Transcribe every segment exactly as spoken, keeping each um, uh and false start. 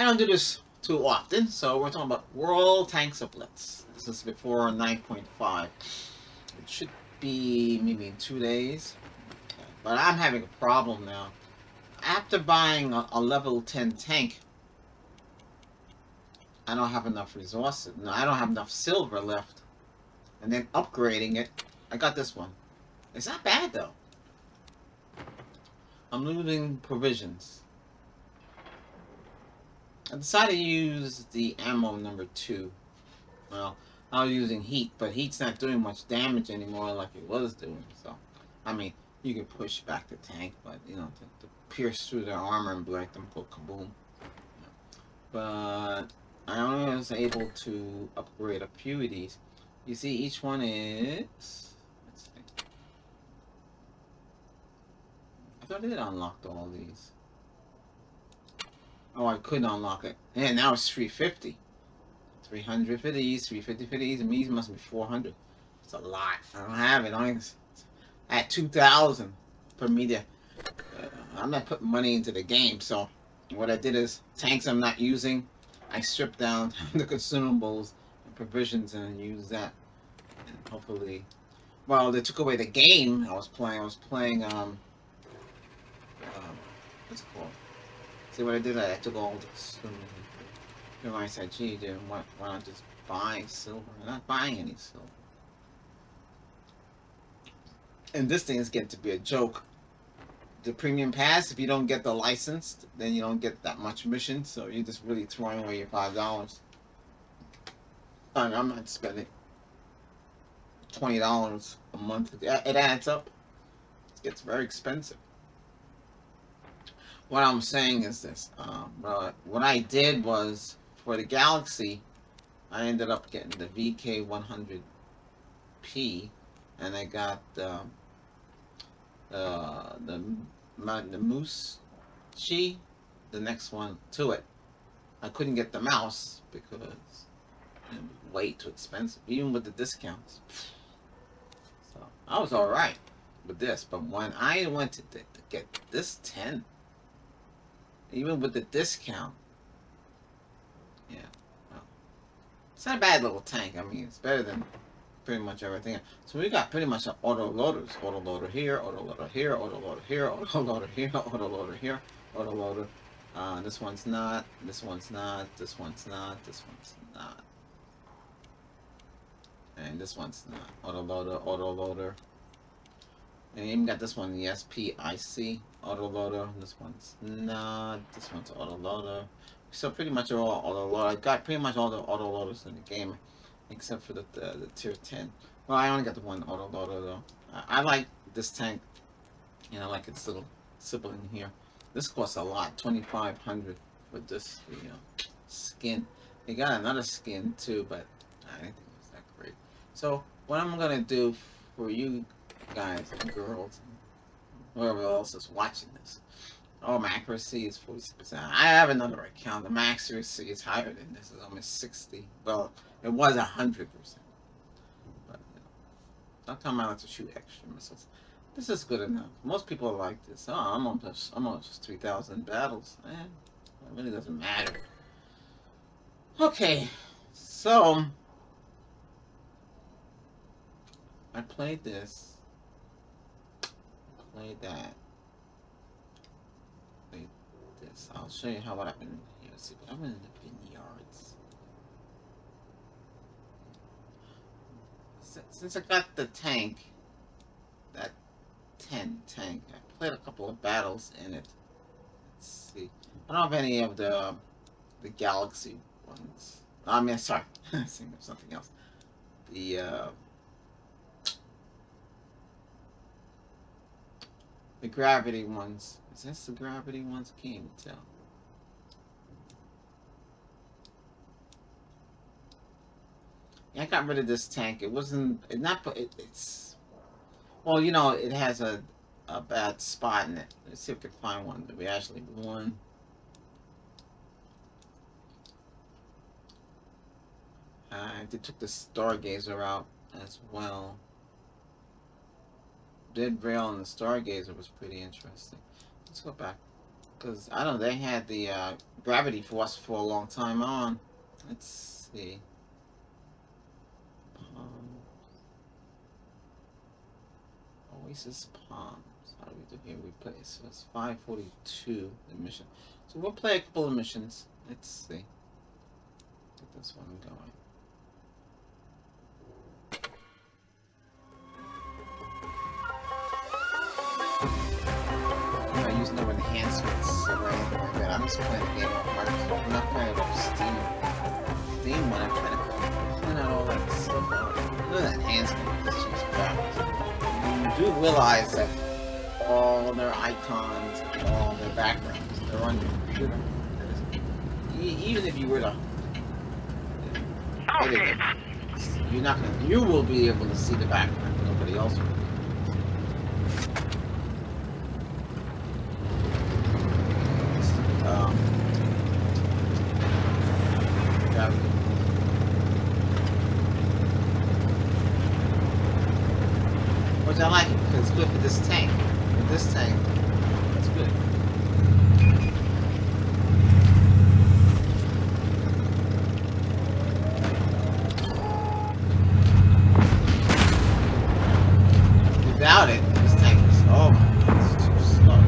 I don't do this too often, so we're talking about World Tanks of Blitz. This is before nine point five. It should be maybe in two days. Okay. But I'm having a problem now. After buying a, a level ten tank, I don't have enough resources. No, I don't have enough silver left. And then upgrading it, I got this one. It's not bad though. I'm losing provisions. I decided to use the ammo number two. Well, I was using heat, but heat's not doing much damage anymore like it was doing. So, I mean, you can push back the tank, but you know, to, to pierce through their armor and black them, go kaboom. But I only was able to upgrade a few of these. You see, each one is. Let's see. I thought it unlocked all these. Oh, I couldn't unlock it. And now it's three fifty. three hundred for these, three fifty for these, and these must be four hundred. It's a lot. I don't have it. I'm at two thousand per media. Uh, I'm not putting money into the game, so what I did is tanks I'm not using, I stripped down the consumables and provisions and used that. And hopefully, well, they took away the game I was playing. I was playing, um, um what's it called? See what I did? I took all the consumables. You know, I said, gee, dude, why, why not just buy silver? I'm not buying any silver. And this thing is getting to be a joke. The premium pass, if you don't get the license, then you don't get that much mission, so you're just really throwing away your five dollars. I mean, I'm not spending twenty dollars a month. It adds up. It gets very expensive. What I'm saying is this. Um, uh, what I did was, for the Galaxy, I ended up getting the V K one hundred P, and I got um, uh, the the moose chi, the next one to it. I couldn't get the mouse because it was way too expensive, even with the discounts. So I was all right with this, but when I went to, to get this ten, even with the discount, yeah, well, it's not a bad little tank. I mean, it's better than pretty much everything else. So we got pretty much an auto loaders. Auto loader here, auto loader here, auto loader here, auto loader here, auto loader here, auto loader. Uh, this one's not, this one's not, this one's not, this one's not. And this one's not. Auto loader, auto loader. And you even got this one, the S P I C, autoloader. This one's not. This one's autoloader. So pretty much all autoloader. I got pretty much all the autoloaders in the game, except for the, the, the tier ten. Well, I only got the one autoloader, though. I, I like this tank. You know, like its little sibling here. This costs a lot, twenty-five hundred dollars for this, you know, skin. They got another skin, too, but I didn't think it was that great. So what I'm going to do for you guys and girls, and whoever else is watching this. Oh, my accuracy is forty-six percent. I have another account. My accuracy is higher than this. It's almost sixty. Well, it was a hundred percent. But you know, sometimes I like to shoot extra missiles. This is good enough. Most people are like this. Oh, I'm almost, I'm almost three thousand battles. Eh, it really doesn't matter. Okay, so I played this. Play that. Play this. I'll show you how what happened here. See, but I'm in the vineyards. Since I got the tank, that ten tank, I played a couple of battles in it. Let's see. I don't have any of the the Galaxy ones. I mean, sorry, I'm thinking of something else. The uh, The gravity ones. Is this the gravity ones? I can't even tell. Yeah, I got rid of this tank. It wasn't. It not. It, it's. Well, you know, it has a a bad spot in it. Let's see if we can find one that we actually won. Uh, they took the Stargazer out as well. Dead Rail and the Stargazer was pretty interesting. Let's go back, because I don't know, they had the uh, Gravity Force for a long time on. Let's see. Palms. Oasis Palms. How do we do here? We play. So it's five forty-two mission. So we'll play a couple of missions. Let's see. Get this one going. Use no enhancements or anything like that. I'm just playing the game on my phone. I'm not playing it on Steam. Steam when I'm trying to clean out all that stuff out. No enhancement, this is crap. You do realize that all their icons and all their backgrounds, they're on your computer. Even if you were to edit it, you're not gonna, you will be able to see the background, but nobody else will. I like it because it's good for this tank. For this tank, it's good. Without it, this tank is oh my god, it's too slow.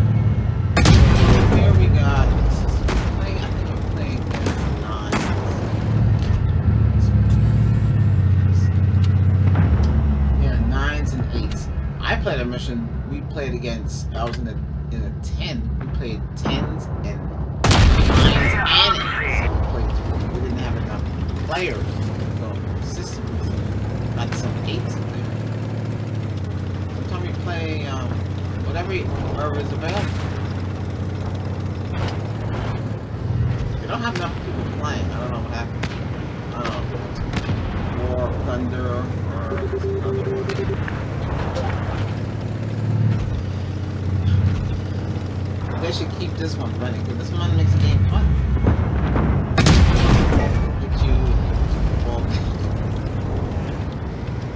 Here we got this is playing, I think I'm playing nine. Yeah, nines and eights. I played a mission, we played against, I was in a, in a ten, we played tens and nines and eights, we played through, we didn't have enough players, so systems, got some eights in there. Sometimes we play, um, whatever, whatever is available. We don't have enough people playing, I don't know what happened. I don't know if it's War, Thunder, or another one. They should keep this one running because this one makes the game fun. Get you involved.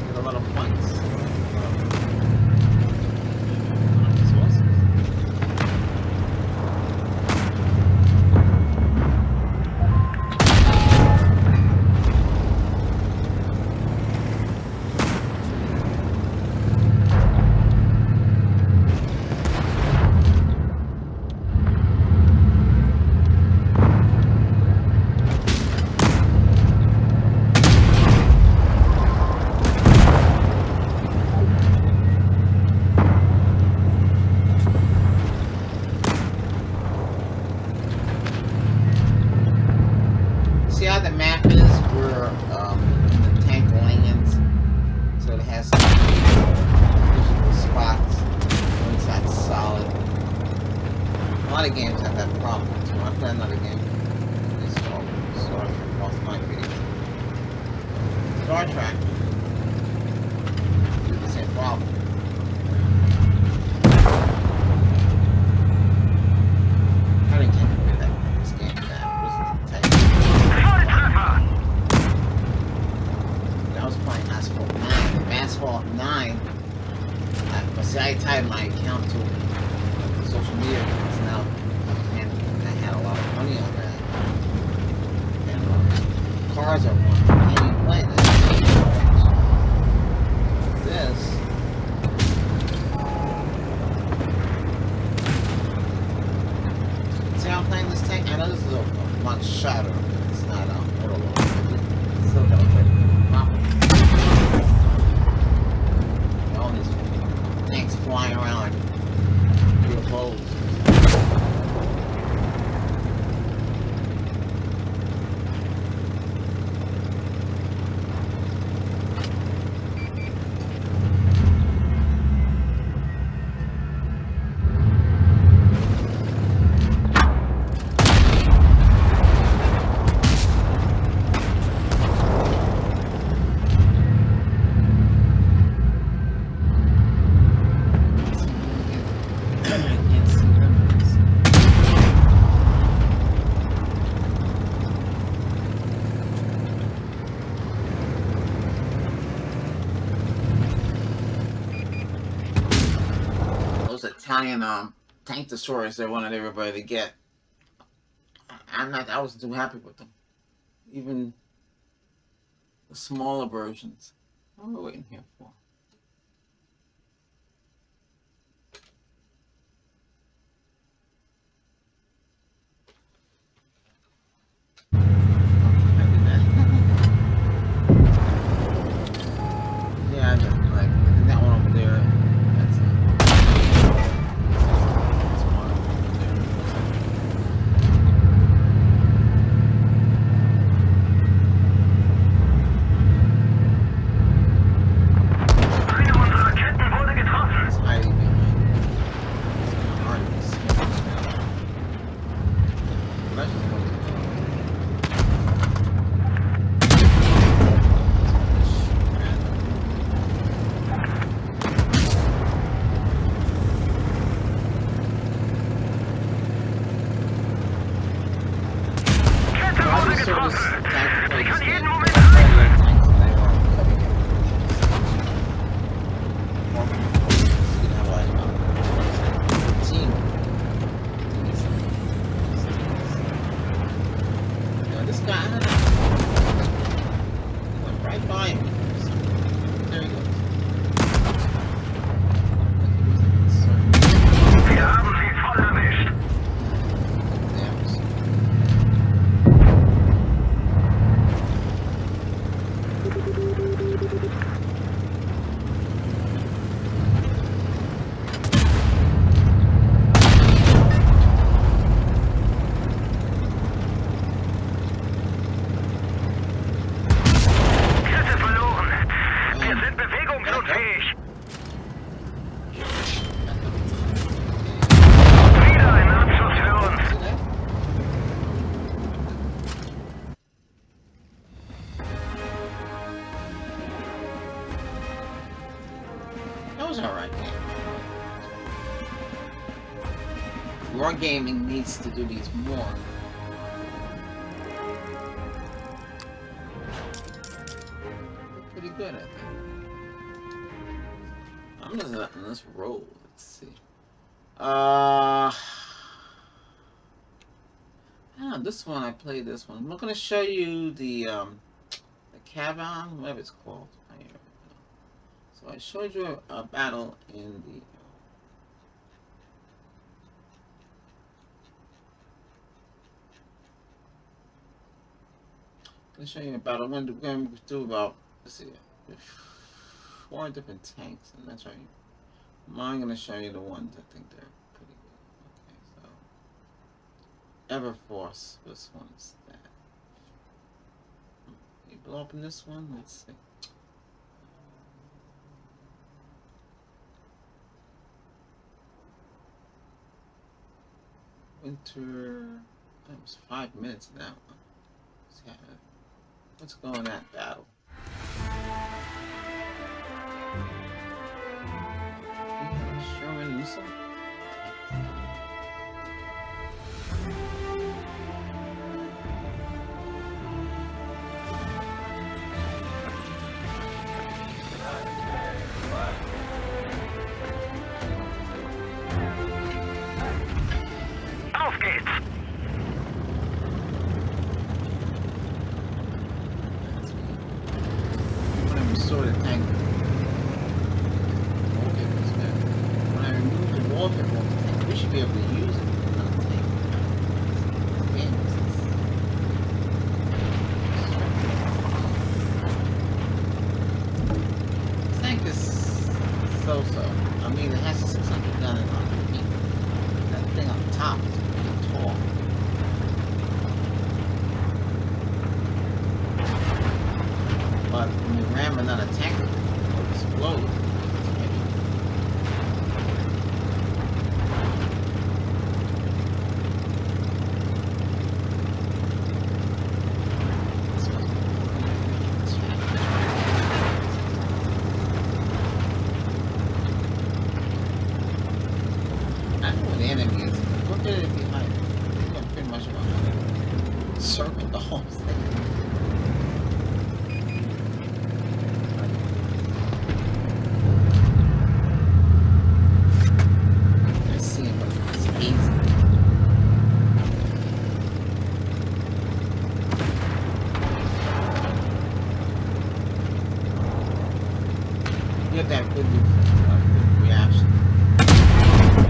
Get a lot of points. Italian um, tank destroyers they wanted everybody to get. I, I I'm not, I wasn't too happy with them. Even the smaller versions. What am I waiting here for? Gaming needs to do these more. They're pretty good, I think. I'm just letting this roll. Let's see. Uh, ah, this one I played. This one I'm not going to show you the um, the Kranvagn, whatever it's called. I don't know. So I showed you a, a battle in the. I'm going to show you about, I'm going to do about, let's see, four different tanks, and that's right. I'm going to show you the ones I think they're pretty good. Okay, so, Everforce, this one's that. You blow up in this one? Let's see. Winter, that was five minutes in that one. Let's see how that. Let's go on that battle. Sherman missile. Auf geht's. Sort of tank. When I remove the water from the tank, we should be able to use it for another tank. Again, this, is... this tank is so so. I mean, it has a six hundred gun in on the feet. That thing on top is pretty tall. But when you ram another tank, it'll explode. I don't know where the enemy is. Look at it behind. I think I'm pretty much about to circle the whole thing. like that could be crashed. Wir haben sie!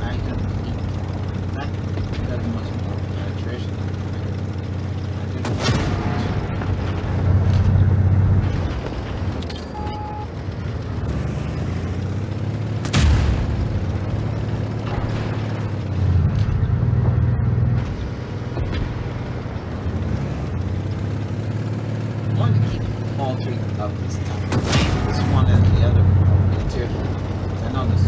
I can that that much more penetration. I didn't want to keep all three of this time. This one and the other one. The two. I know this.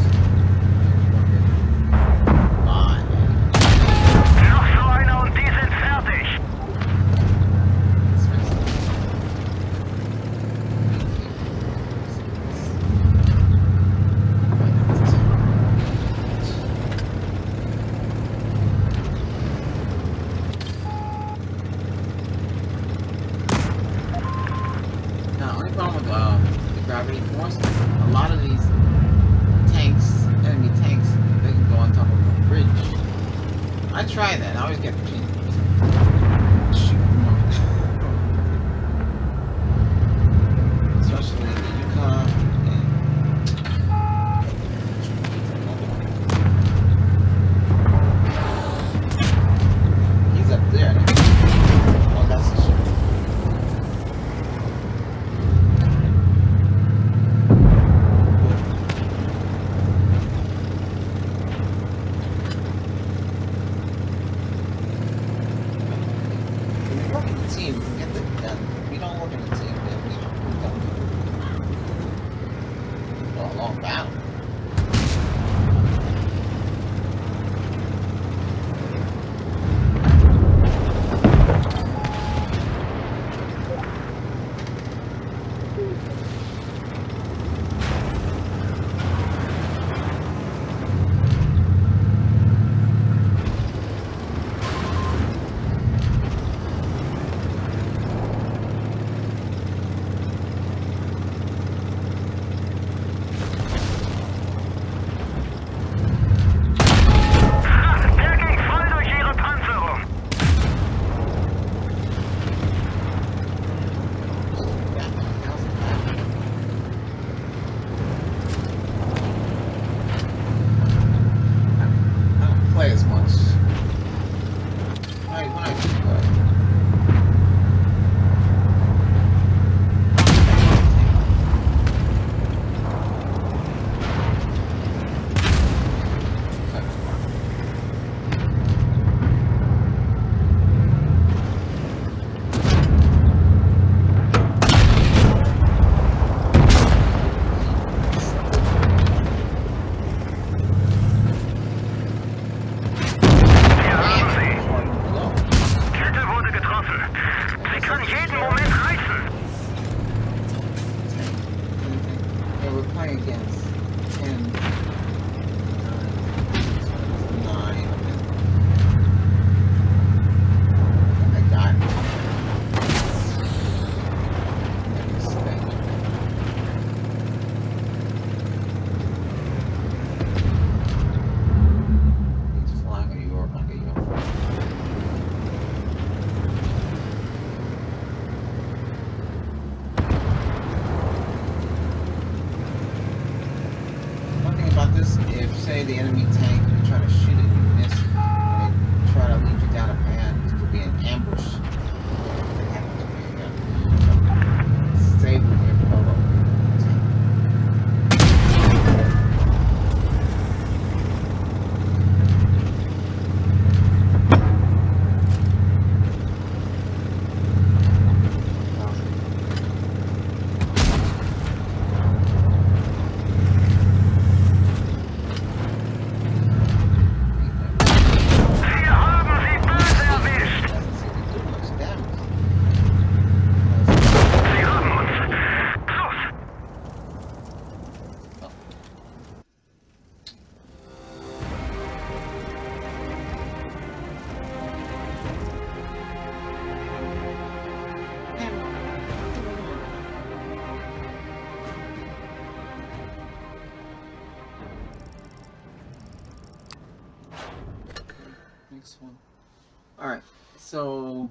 Alright, so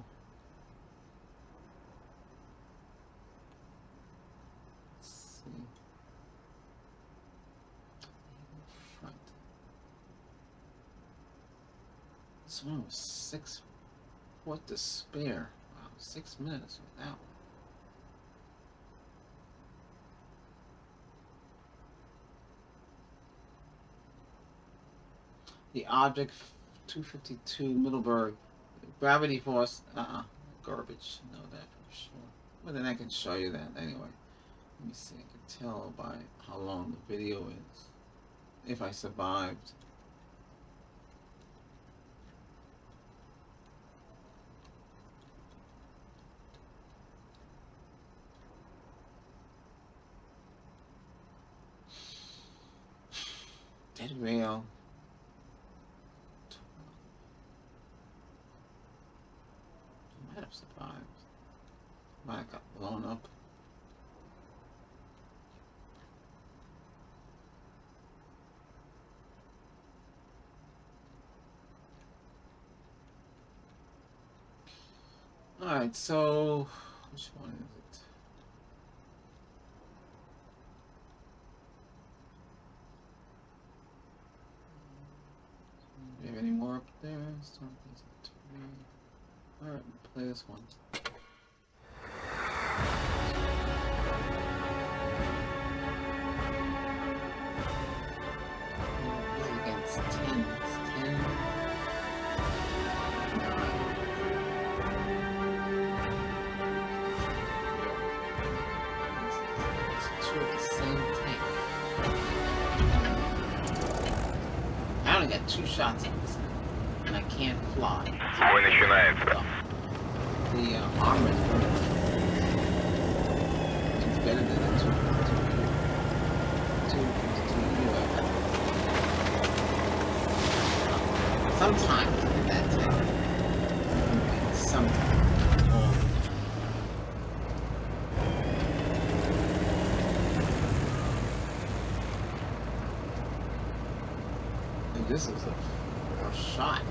let's This one was six. What to spare? Wow, six minutes with that one. The Object two fifty-two Middleburg. Gravity Force. Uh-uh. Garbage. Know that for sure. But then I can show you that anyway. Let me see. I can tell by how long the video is. If I survived. Dead rail. I might have survived. Might have got blown up. Alright, so which one is it? Do you have any more up there? Alright, play this one. Against ten. Two shots in this thing, and I can't fly. Бой начинается. The, the uh, armor is better than the two. two, two, two Sometimes in that tank. Sometimes. This is a, a shot.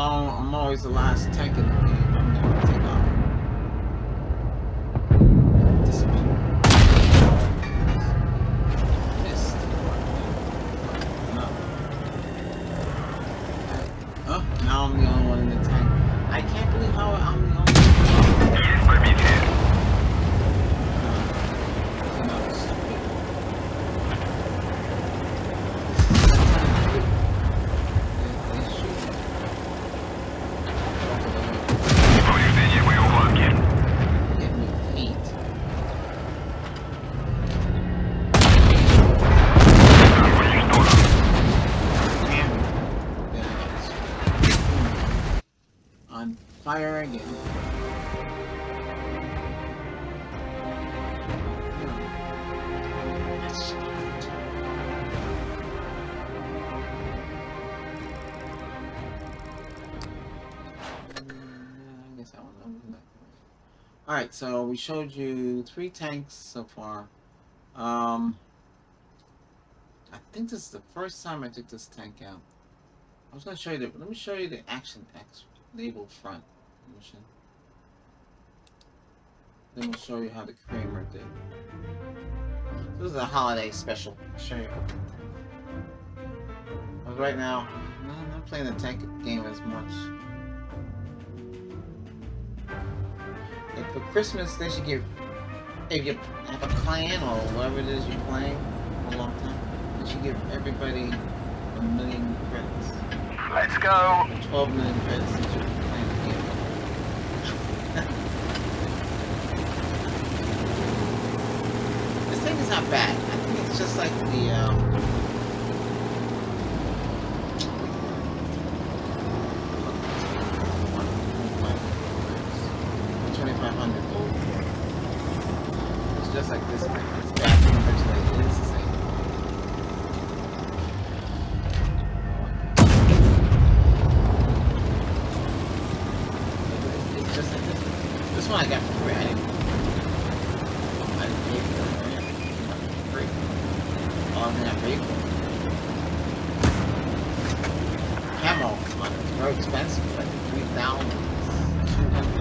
I'm always the last tank in the game. I'm never gonna take off. Disappear. Missed. No. Oh, now I'm the only one in the tank. I can't believe how I'm the only one. Fire again. Alright, so we showed you three tanks so far. Um, I think this is the first time I took this tank out. I was going to show you the, let me show you the Action X label front. Mission. Then we'll show you how the Kramer did. This is a holiday special. I'll show you. But right now, I'm not playing the tank game as much. If for Christmas they should give, if you have a clan or whatever it is you're playing for a long time, they should give everybody a million credits. Let's go. Twelve million credits. It's not bad. I think it's just like the um, twenty-five hundred gold. It's just like this thing. It's bad for the it is the same. It's just like this one. This one I got for free. I didn't I didn't pay for it. On that vehicle. Camo, it's very expensive, like three thousand two hundred.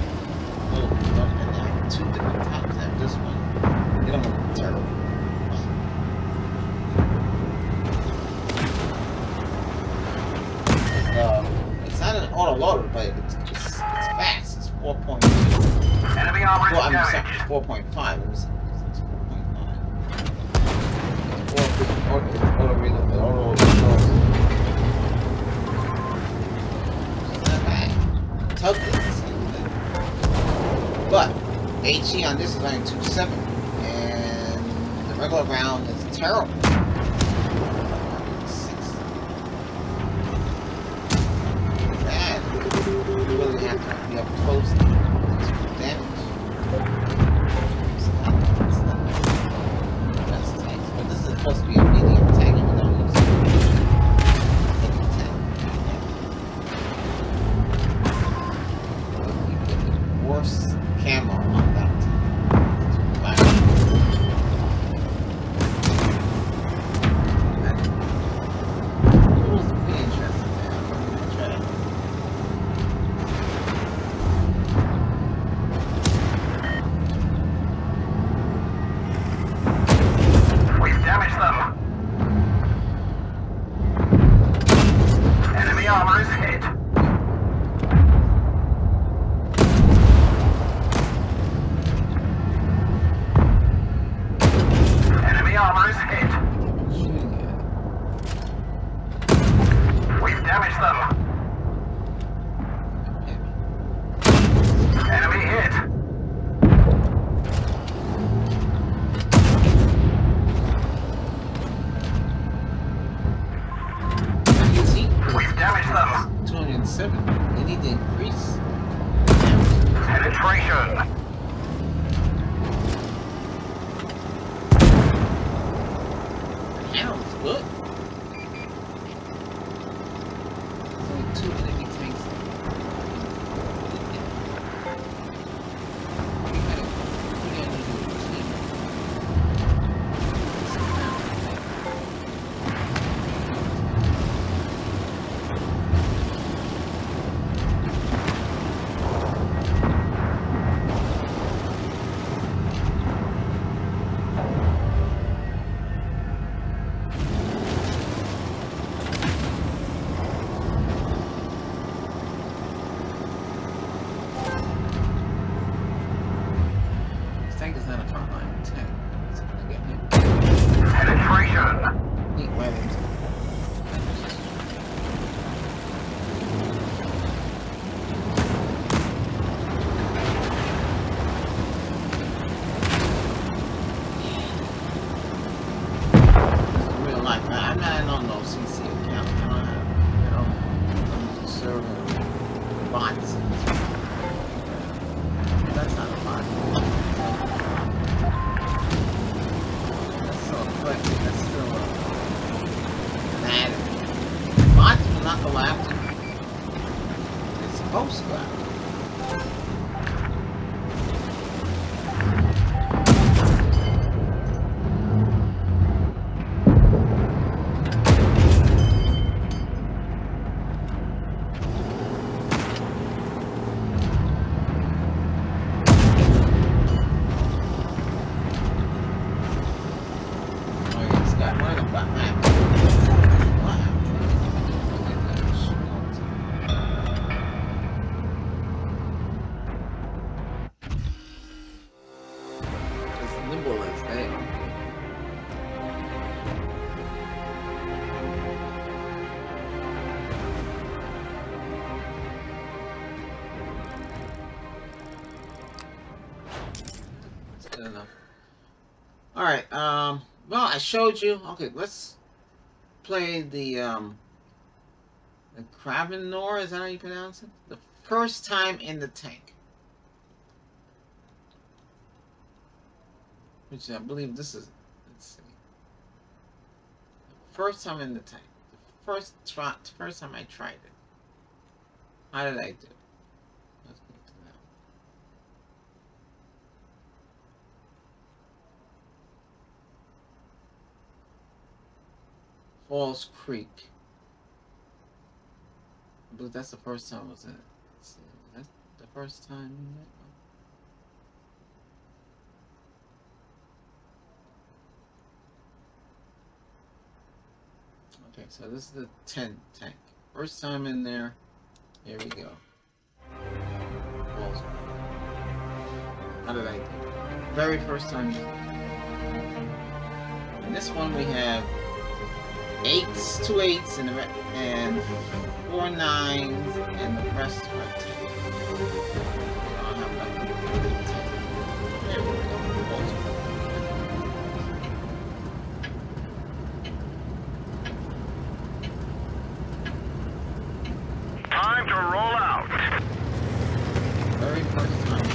Oh, and I have two different types. I have this one. They don't look terrible. It's, uh, it's not an auto loader, but it's, it's, it's fast. It's four point two. Enemy armor. Well, I'm sorry, four point five. It was Or, or, or, or, or, or. Tug this, but HE on this is only two point seven, and the regular round is terrible. Bad. You really have to be up close to damage. It's not, it's not just tanks, but this is supposed to be. post that. Alright, um, well, I showed you. Okay, let's play the, um, the Kranvagn, is that how you pronounce it? The first time in the tank. Which I believe this is, let's see. The first time in the tank. The first, try, first time I tried it. How did I do? Falls Creek. I believe that's the first time, was it? Let's see. That's the first time. Okay, so this is the tenth tank. First time in there. Here we go. Falls Creek. How did I do? Very first time. And this one we have. Eights, two eights, and, the re and four nines, and the rest are ten. I don't have There we go. Time to roll out. Very first time.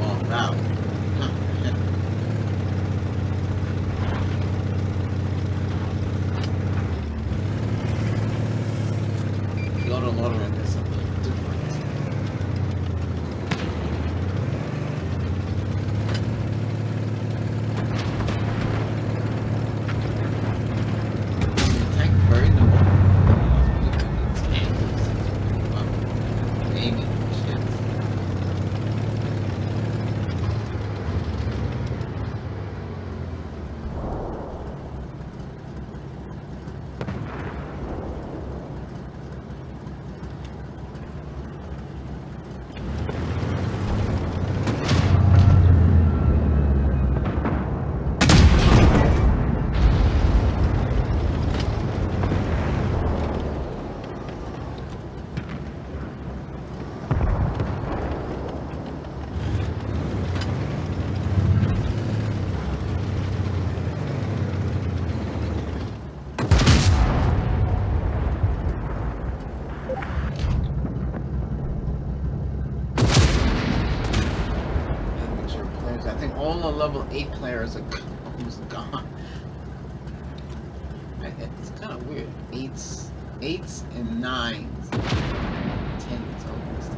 Roll out. Level eight players are almost gone. It's kind of weird. Eights, eights and nines, tens almost.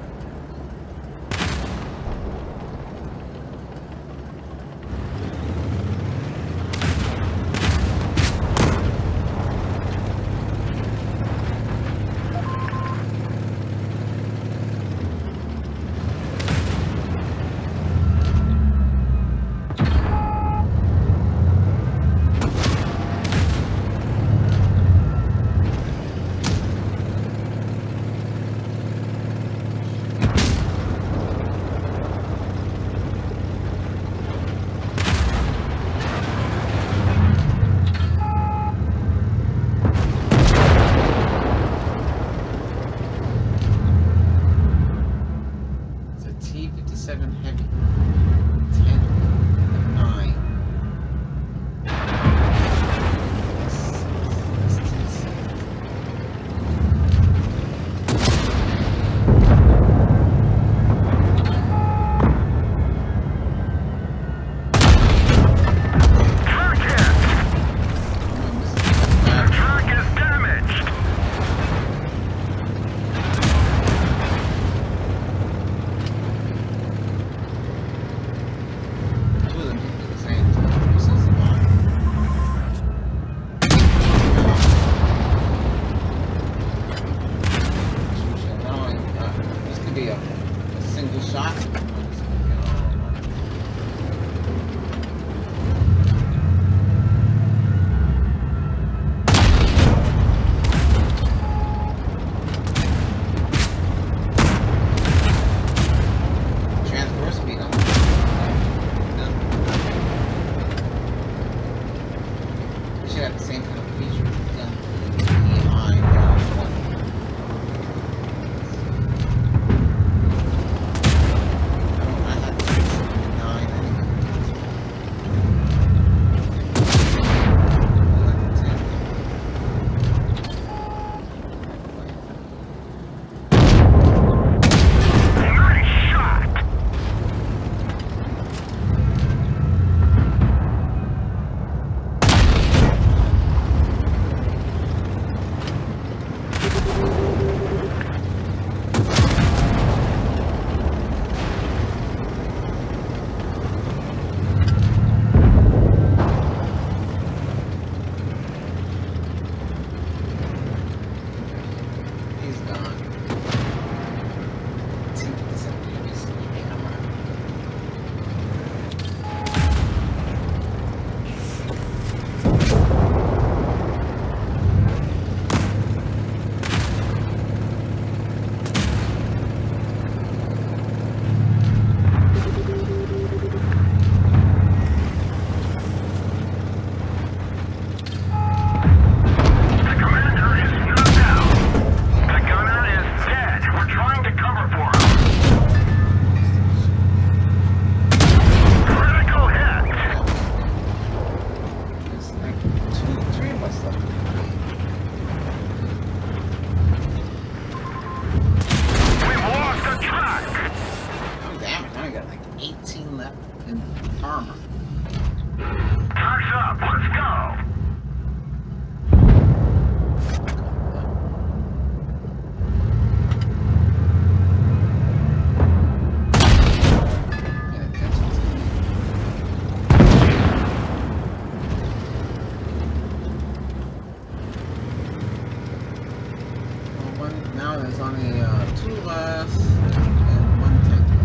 now there's only uh, two of us and one tank left.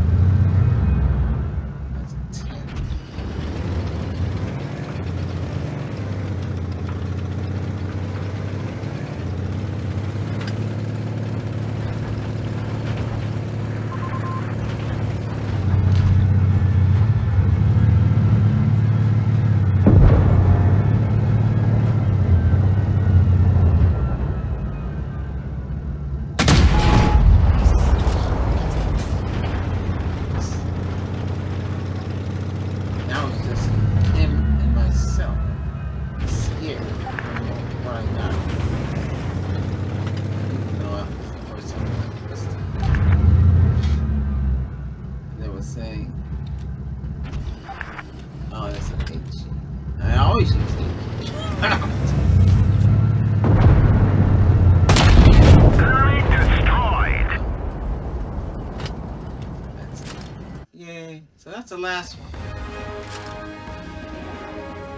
That's a the last one.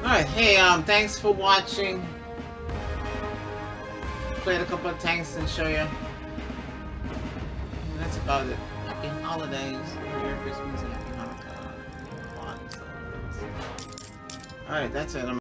Alright, hey, um, thanks for watching. Played a couple of tanks and show you. And that's about it. Happy holidays, Merry Christmas, and Happy Hanukkah. Alright, that's it. I'm